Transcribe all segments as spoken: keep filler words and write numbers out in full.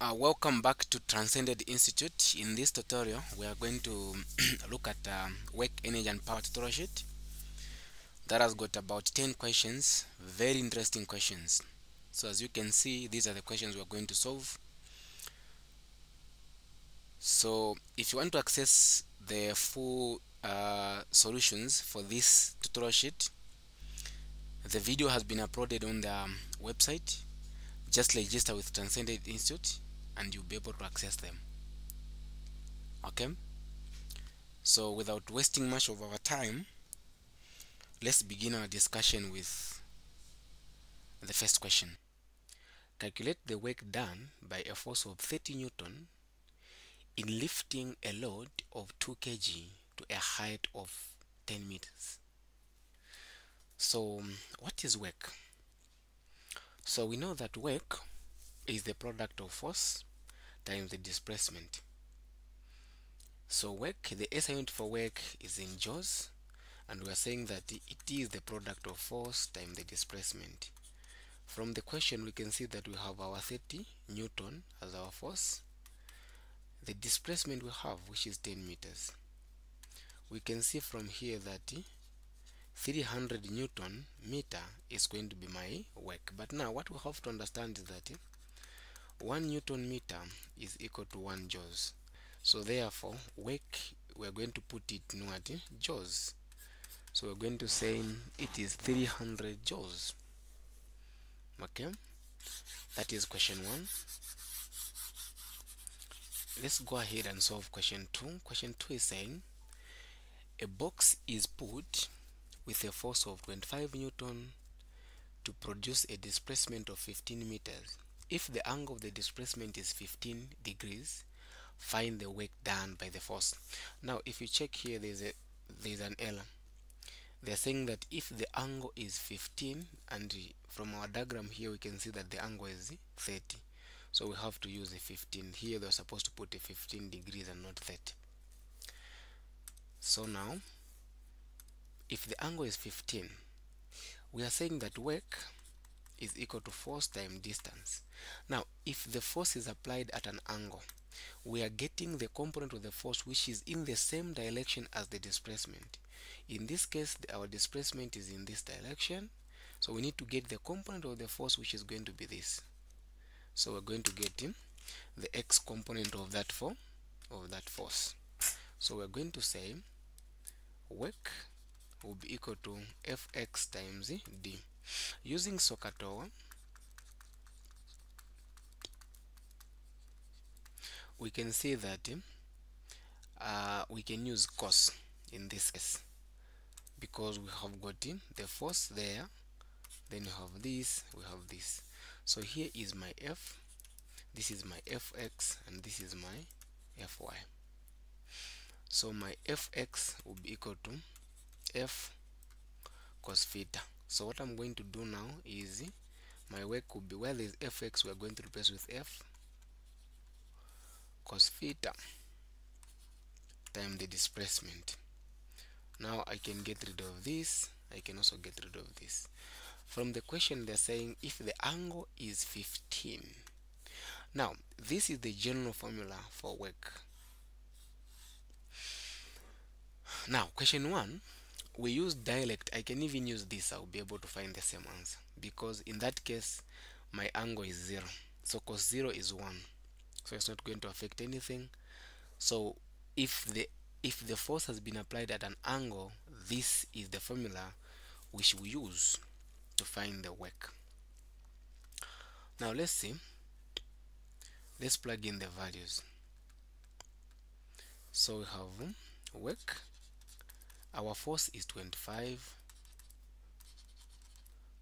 Uh, welcome back to Transcended Institute. In this tutorial, we are going to look at um, Work Energy and Power Tutorial sheet that has got about ten questions, very interesting questions. So as you can see, these are the questions we are going to solve. So if you want to access the full uh, solutions for this tutorial sheet, the video has been uploaded on the um, website. Just register with Transcended Institute and you'll be able to access them. Okay, so without wasting much of our time, let's begin our discussion with the first question. Calculate the work done by a force of thirty newton in lifting a load of two kilograms to a height of ten meters. So what is work? So we know that work is the product of force times the displacement. So work, the S I unit for work is in joules, and we are saying that it is the product of force times the displacement. From the question, we can see that we have our thirty newton as our force. The displacement we have, which is ten meters. We can see from here that three hundred newton meter is going to be my work. But now what we have to understand is that one newton meter is equal to one joules. So therefore, work, we are going to put it in what? Joules. So we are going to say it is three hundred joules. Okay, that is question one. Let's go ahead and solve question two. Question two is saying a box is put with a force of twenty-five newton to produce a displacement of fifteen meters. If the angle of the displacement is fifteen degrees, find the work done by the force. Now if you check here, there's a there's an error. They're saying that if the angle is fifteen, and from our diagram here we can see that the angle is thirty, so we have to use a fifteen. Here they're supposed to put a fifteen degrees and not thirty. So now if the angle is fifteen, we are saying that work is equal to force times distance. Now, if the force is applied at an angle, we are getting the component of the force which is in the same direction as the displacement. In this case, our displacement is in this direction, so we need to get the component of the force which is going to be this. So we're going to get in the x component of that for of that force. So we're going to say work will be equal to F X times D. Using SOHCAHTOA, we can see that uh, we can use cos in this case, because we have got the force there, then we have this, we have this. So here is my F, this is my F X, and this is my F Y. So my F X will be equal to F cos theta. So what I'm going to do now is my work could be, well, there's F X, we're going to replace with F cos theta times the displacement. Now I can get rid of this, I can also get rid of this. From the question, they're saying if the angle is fifteen. Now this is the general formula for work. Now question one, we use direct. I can even use this, I'll be able to find the same answer, because in that case my angle is zero, so cos zero is one, so it's not going to affect anything. So if the if the force has been applied at an angle, this is the formula which we use to find the work. Now let's see, let's plug in the values. So we have work, our force is twenty-five,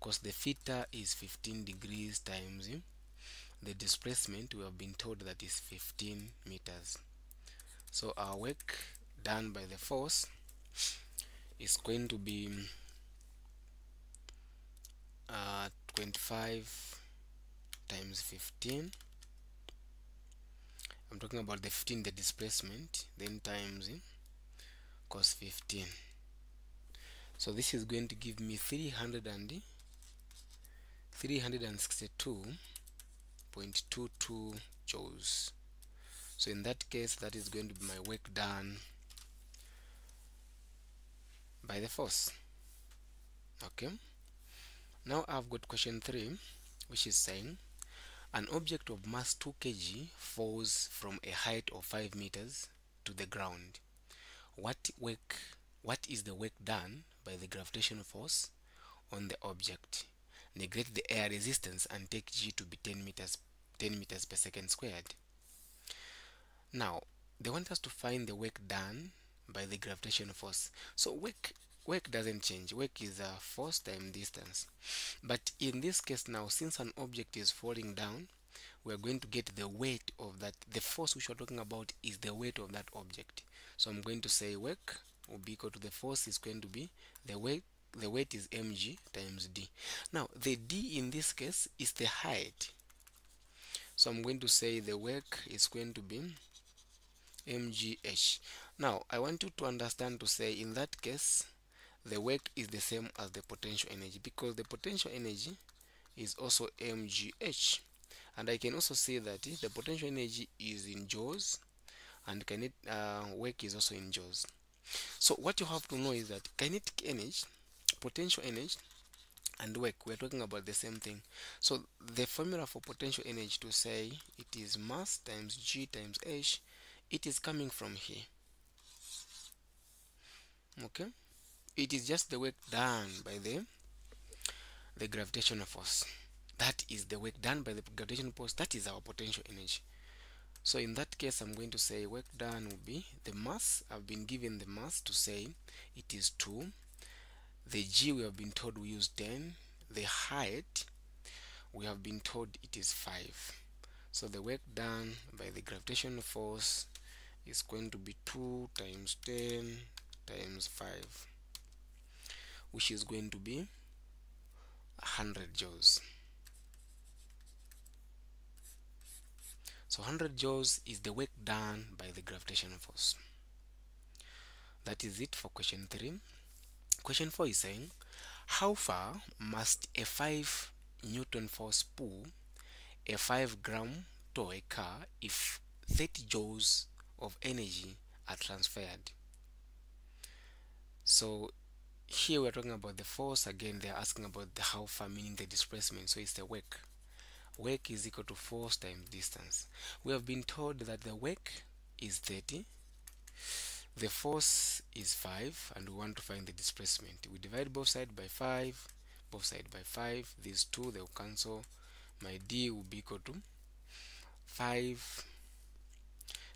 cos the theta is fifteen degrees times the displacement, we have been told that is fifteen meters. So our work done by the force is going to be uh, twenty-five times fifteen, I'm talking about the fifteen, the displacement, then times cos fifteen. So this is going to give me three hundred and three hundred sixty-two point two two chose. So in that case, that is going to be my work done by the force. Okay, now I've got question three, which is saying an object of mass two kilograms falls from a height of five meters to the ground. What work what is the work done by the gravitational force on the object? Neglect the air resistance and take G to be ten meters per second squared. Now they want us to find the work done by the gravitational force. So work work doesn't change. Work is a force times distance. But in this case now, since an object is falling down, we are going to get the weight of that. The force which we are talking about is the weight of that object. So I'm going to say work will be equal to the force is going to be the weight. The weight is mg times d. Now the d in this case is the height. So I'm going to say the work is going to be mgh. Now I want you to understand to say in that case the work is the same as the potential energy, because the potential energy is also mgh, and I can also say that the potential energy is in joules, and kinetic uh, work is also in joules. So what you have to know is that kinetic energy, potential energy, and work, we're talking about the same thing. So the formula for potential energy, to say it is mass times g times h, it is coming from here. Okay, it is just the work done by the the gravitational force. That is the work done by the gravitational force. That is our potential energy. So in that case, I'm going to say work done will be the mass. I've been given the mass, to say it is two. The g, we have been told we use ten. The height, we have been told it is five. So the work done by the gravitational force is going to be two times ten times five, which is going to be one hundred joules. So one hundred joules is the work done by the gravitational force. That is it for question three. Question four is saying, how far must a five newton force pull a five gram toy car if thirty joules of energy are transferred? So here we're talking about the force again. They're asking about the how far, meaning the displacement. So it's the work. Work is equal to force times distance. We have been told that the work is thirty, the force is five, and we want to find the displacement. We divide both sides by five, both sides by five. These two, they will cancel. My d will be equal to five.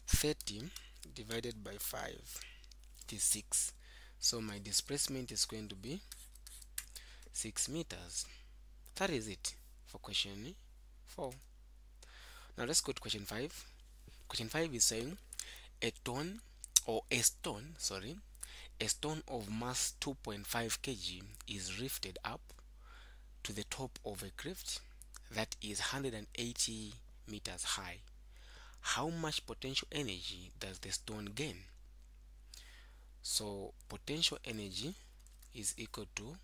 thirty divided by five is six. So my displacement is going to be six meters. That is it for question four. Now let's go to question five. Question five is saying a ton or a stone, sorry, a stone of mass two point five kilograms is lifted up to the top of a craft that is one hundred eighty meters high. How much potential energy does the stone gain? So potential energy is equal to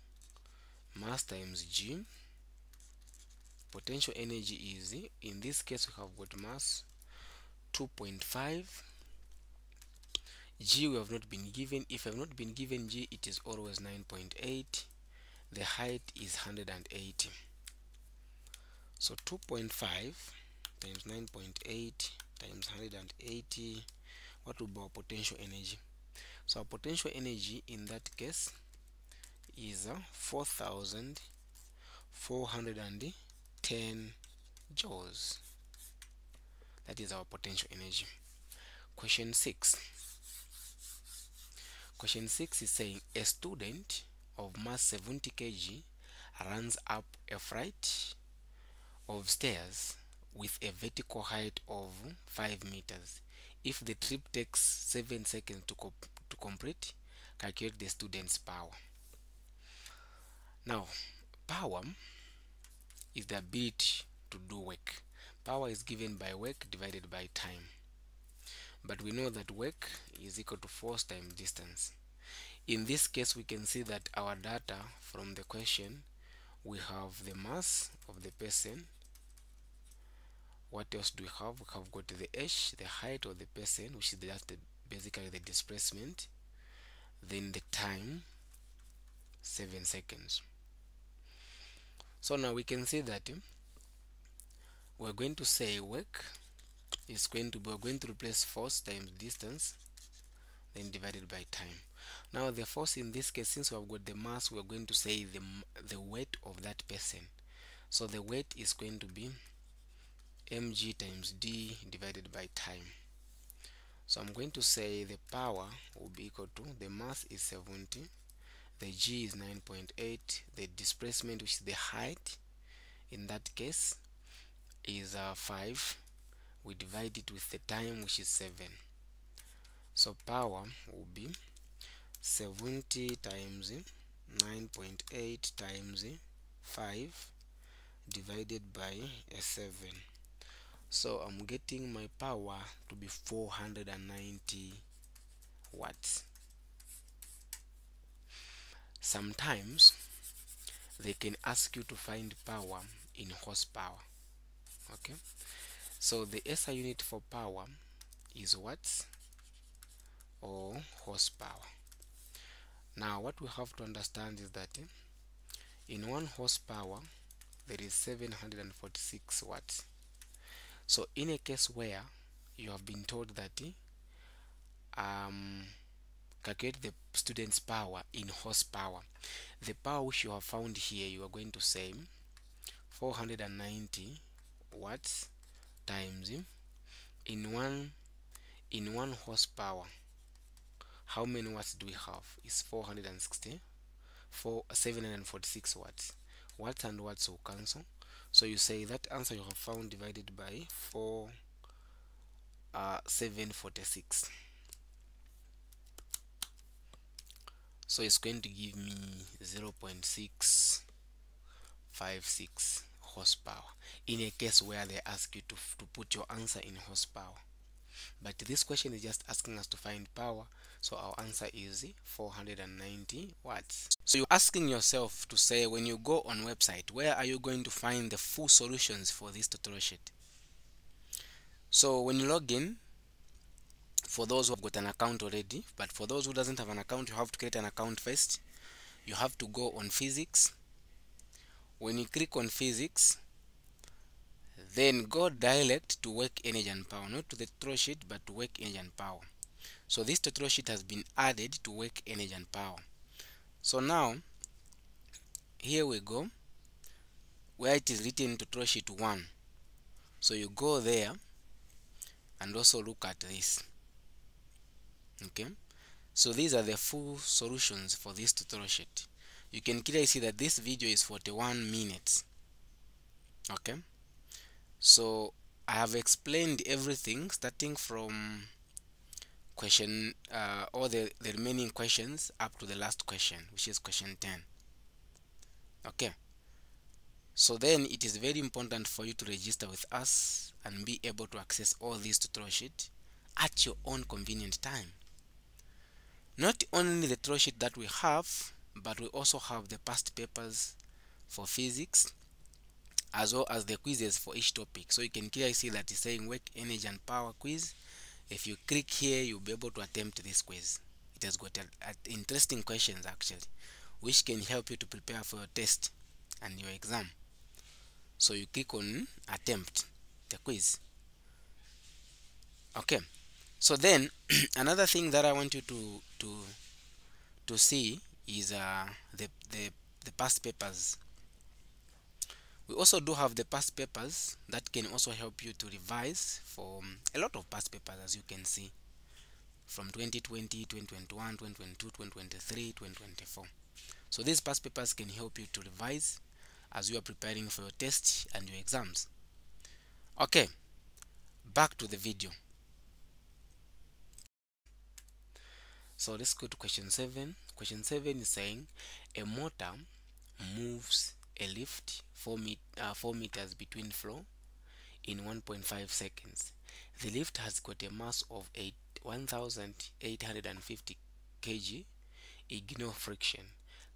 mass times g. Potential energy is, in this case we have got mass two point five. G we have not been given. If I have not been given g, it is always nine point eight. The height is one hundred eighty. So two point five times nine point eight times one hundred eighty, what will be our potential energy? So our potential energy in that case is four thousand four hundred ten joules. That is our potential energy. Question six. Question six is saying a student of mass seventy kilograms runs up a flight of stairs with a vertical height of five meters. If the trip takes seven seconds to comp to complete, calculate the student's power. Now, power is the ability to do work. Power is given by work divided by time. But we know that work is equal to force times distance. In this case, we can see that our data from the question, we have the mass of the person, What else do we have? We have got the h, the height of the person, which is just the, basically the displacement. Then the time, seven seconds. So now we can see that we're going to say work is going to be we're going to replace force times distance, then divided by time. Now the force in this case, since we have got the mass, we're going to say the the weight of that person. So the weight is going to be mg times d divided by time. So I'm going to say the power will be equal to, the mass is seventy, the g is nine point eight, the displacement, which is the height in that case, is uh, five. We divide it with the time, which is seven. So power will be seventy times nine point eight times five divided by a seven. So I'm getting my power to be four hundred ninety watts. Sometimes they can ask you to find power in horsepower. Okay, so the S I unit for power is watts or horsepower. Now what we have to understand is that in one horsepower there is seven hundred forty-six watts. So in a case where you have been told that um, calculate the student's power in horsepower, the power which you have found here, you are going to say four hundred ninety watts times in one in one horsepower. How many watts do we have? Is four hundred sixty, seven hundred forty-six watts. Watts and watts will cancel. So you say that answer you have found divided by four, seven hundred forty-six. So it's going to give me zero point six five six horsepower in a case where they ask you to, to put your answer in horsepower. But this question is just asking us to find power, so our answer is four hundred ninety watts. So you're asking yourself to say, when you go on website, where are you going to find the full solutions for this tutorial sheet? So when you log in, for those who have got an account already, but for those who doesn't have an account, you have to create an account first. You have to go on physics. When you click on physics, then go direct to Work Energy and Power, not to the tutorial sheet, but to Work Energy and Power. So this tutorial sheet has been added to Work Energy and Power. So now here we go, where it is written tutorial sheet one. So you go there and also look at this. Okay, so these are the full solutions for this tutorial sheet. You can clearly see that this video is forty-one minutes. Okay, so I have explained everything, starting from question uh, all the, the remaining questions up to the last question, which is question ten. Okay, so then it is very important for you to register with us and be able to access all these tutorial sheets at your own convenient time. Not only the tutorial sheet that we have, but we also have the past papers for physics, as well as the quizzes for each topic. So you can clearly see that it's saying Work Energy and Power quiz. If you click here, you'll be able to attempt this quiz. It has got a, a interesting questions actually, which can help you to prepare for your test and your exam. So you click on attempt the quiz. Okay, so then another thing that I want you to to to see is uh, the, the the past papers. We also do have the past papers that can also help you to revise for a lot of past papers, as you can see, from twenty twenty, twenty twenty-one, twenty twenty-two, twenty twenty-three, twenty twenty-four. So these past papers can help you to revise as you are preparing for your tests and your exams. Okay, back to the video. So let's go to question seven. Question seven is saying a motor moves a lift four meters between floor in one point five seconds. The lift has got a mass of one thousand eight hundred fifty kilograms. Ignore friction.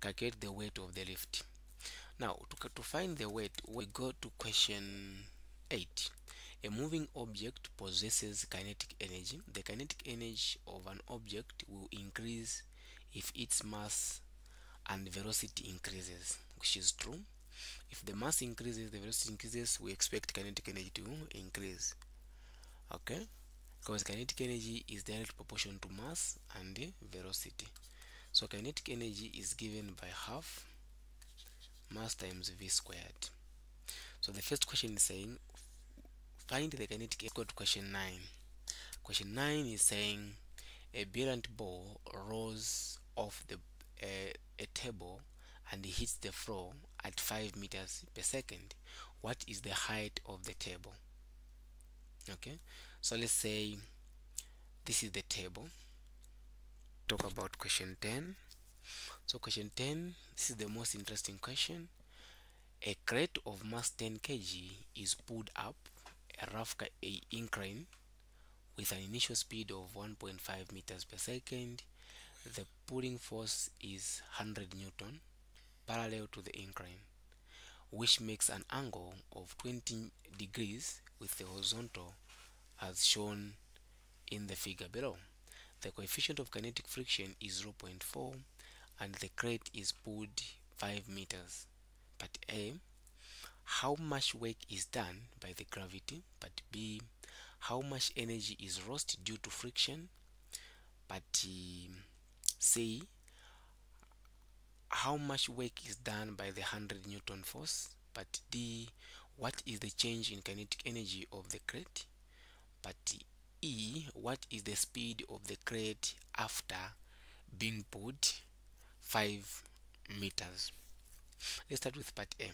Calculate the weight of the lift. Now, to, to find the weight, we go to question eight. A moving object possesses kinetic energy. The kinetic energy of an object will increase if its mass and velocity increases, which is true. If the mass increases, the velocity increases, we expect kinetic energy to increase. Okay? Because kinetic energy is direct proportion to mass and the velocity. So kinetic energy is given by half mass times v squared. So the first question is saying find the kinetic energy. Go to question nine. Question nine is saying a brilliant ball rolls off the uh, a table and hits the floor at five meters per second. What is the height of the table? Okay, so let's say this is the table. Talk about question ten. So question ten, this is the most interesting question. A crate of mass ten kilograms is pulled up a rough incline with an initial speed of one point five meters per second. The pulling force is one hundred newtons parallel to the incline, which makes an angle of twenty degrees with the horizontal as shown in the figure below. The coefficient of kinetic friction is zero point four and the crate is pulled five meters. Part A, how much work is done by the gravity? Part B, how much energy is lost due to friction? Part C, how much work is done by the one hundred newton force? Part D, what is the change in kinetic energy of the crate? Part E, what is the speed of the crate after being pulled five meters? Let's start with part A.